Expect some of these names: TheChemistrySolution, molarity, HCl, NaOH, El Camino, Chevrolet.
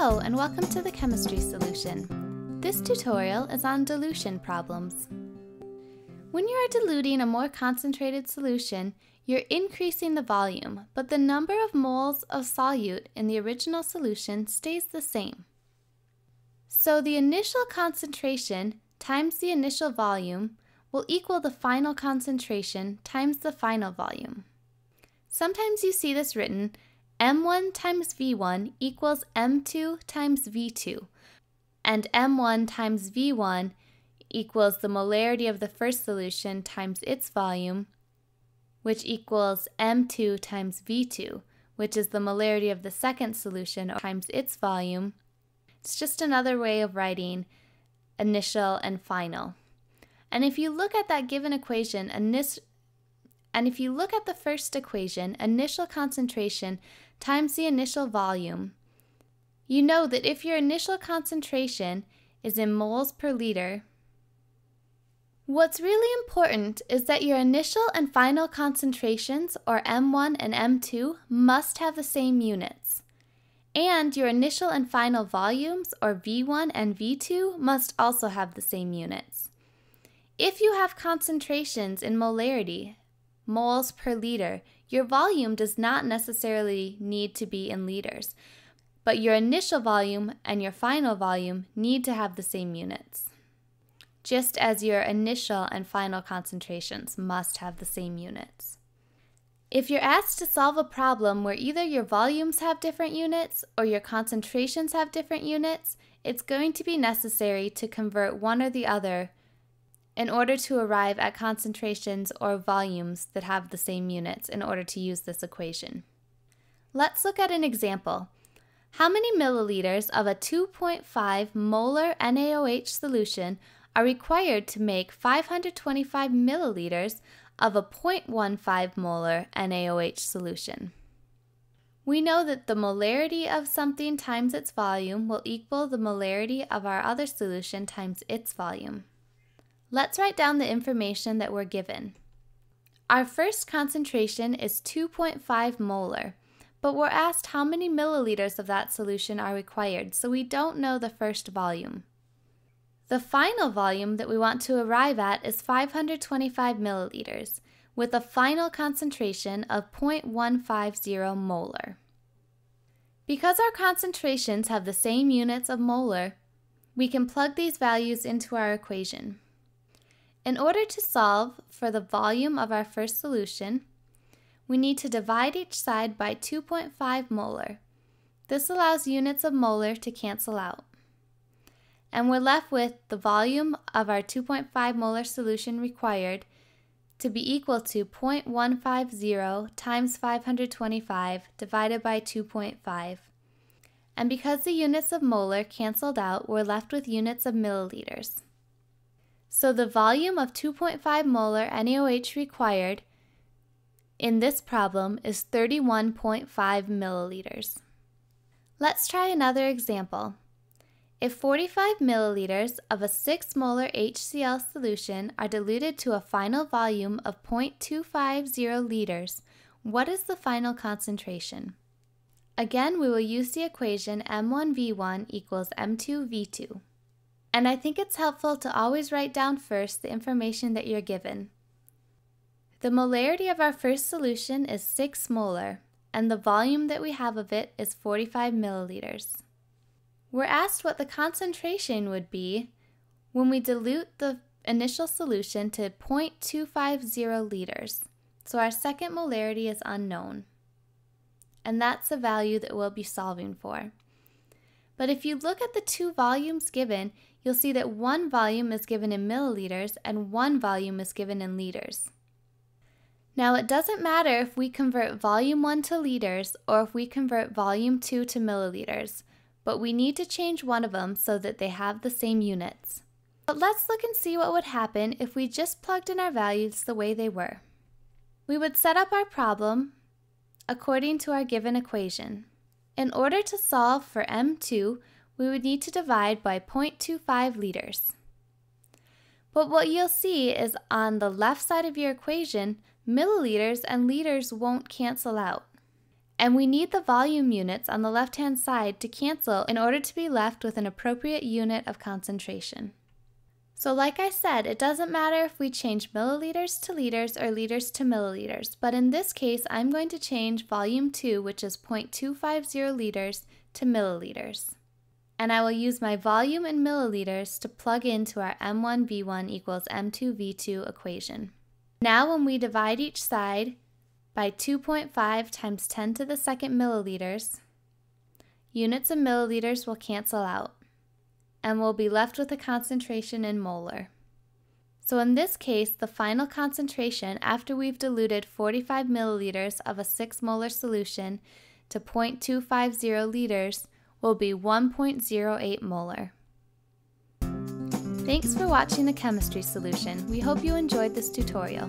Hello and welcome to the Chemistry Solution. This tutorial is on dilution problems. When you are diluting a more concentrated solution, you're increasing the volume, but the number of moles of solute in the original solution stays the same. So the initial concentration times the initial volume will equal the final concentration times the final volume. Sometimes you see this written M1 times V1 equals M2 times V2, and M1 times V1 equals the molarity of the first solution times its volume, which equals M2 times V2, which is the molarity of the second solution times its volume. It's just another way of writing initial and final. And if you look at that given equation, the first equation, initial concentration times the initial volume, you know that if your initial concentration is in moles per liter, what's really important is that your initial and final concentrations, or M1 and M2, must have the same units. And your initial and final volumes, or V1 and V2, must also have the same units. If you have concentrations in molarity, moles per liter, your volume does not necessarily need to be in liters, but your initial volume and your final volume need to have the same units, just as your initial and final concentrations must have the same units. If you're asked to solve a problem where either your volumes have different units or your concentrations have different units, it's going to be necessary to convert one or the other in order to arrive at concentrations or volumes that have the same units in order to use this equation. Let's look at an example. How many milliliters of a 2.5 molar NaOH solution are required to make 525 milliliters of a 0.15 molar NaOH solution? We know that the molarity of something times its volume will equal the molarity of our other solution times its volume. Let's write down the information that we're given. Our first concentration is 2.5 molar, but we're asked how many milliliters of that solution are required, so we don't know the first volume. The final volume that we want to arrive at is 525 milliliters, with a final concentration of 0.150 molar. Because our concentrations have the same units of molar, we can plug these values into our equation. In order to solve for the volume of our first solution, we need to divide each side by 2.5 molar. This allows units of molar to cancel out. And we're left with the volume of our 2.5 molar solution required to be equal to 0.150 times 525 divided by 2.5. And because the units of molar canceled out, we're left with units of milliliters. So the volume of 2.5 molar NaOH required in this problem is 31.5 milliliters. Let's try another example. If 45 milliliters of a 6 molar HCl solution are diluted to a final volume of 0.250 liters, what is the final concentration? Again, we will use the equation M1V1 equals M2V2. And I think it's helpful to always write down first the information that you're given. The molarity of our first solution is 6 molar, and the volume that we have of it is 45 milliliters. We're asked what the concentration would be when we dilute the initial solution to 0.250 liters, so our second molarity is unknown. And that's the value that we'll be solving for. But if you look at the two volumes given, you'll see that one volume is given in milliliters and one volume is given in liters. Now, it doesn't matter if we convert volume 1 to liters or if we convert volume 2 to milliliters, but we need to change one of them so that they have the same units. But let's look and see what would happen if we just plugged in our values the way they were. We would set up our problem according to our given equation. In order to solve for M2, we would need to divide by 0.25 liters. But what you'll see is on the left side of your equation, milliliters and liters won't cancel out. and we need the volume units on the left-hand side to cancel in order to be left with an appropriate unit of concentration. So like I said, it doesn't matter if we change milliliters to liters or liters to milliliters, but in this case I'm going to change volume 2, which is 0.250 liters, to milliliters. And I will use my volume in milliliters to plug into our M1V1 equals M2V2 equation. Now when we divide each side by 2.5 times 10 to the second milliliters, units of milliliters will cancel out, and we'll be left with a concentration in molar. So in this case, the final concentration after we've diluted 45 milliliters of a 6 molar solution to 0.250 liters will be 1.08 molar. Thanks for watching The Chemistry Solution. We hope you enjoyed this tutorial.